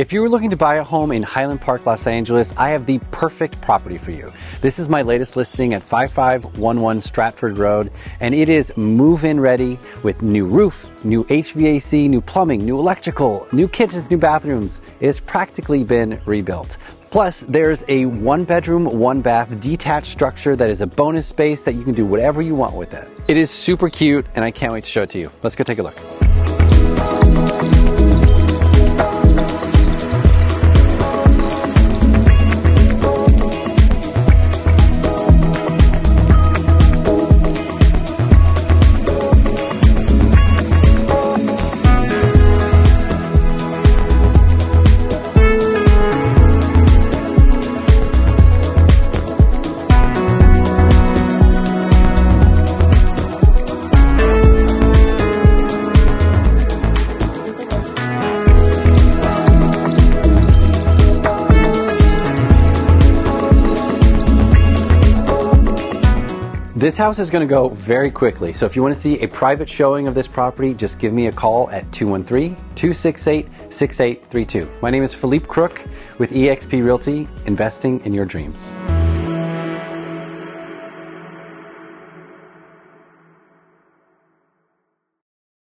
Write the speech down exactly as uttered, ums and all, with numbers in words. If you were looking to buy a home in Highland Park, Los Angeles, I have the perfect property for you. This is my latest listing at five five one one Stratford Road, and it is move-in ready with new roof, new H V A C, new plumbing, new electrical, new kitchens, new bathrooms. It has practically been rebuilt. Plus, there's a one-bedroom, one-bath detached structure that is a bonus space that you can do whatever you want with it. It is super cute, and I can't wait to show it to you. Let's go take a look. This house is going to go very quickly, so if you want to see a private showing of this property, just give me a call at two one three, two six eight, six eight three two. My name is Felipe Crook with eXp Realty, investing in your dreams.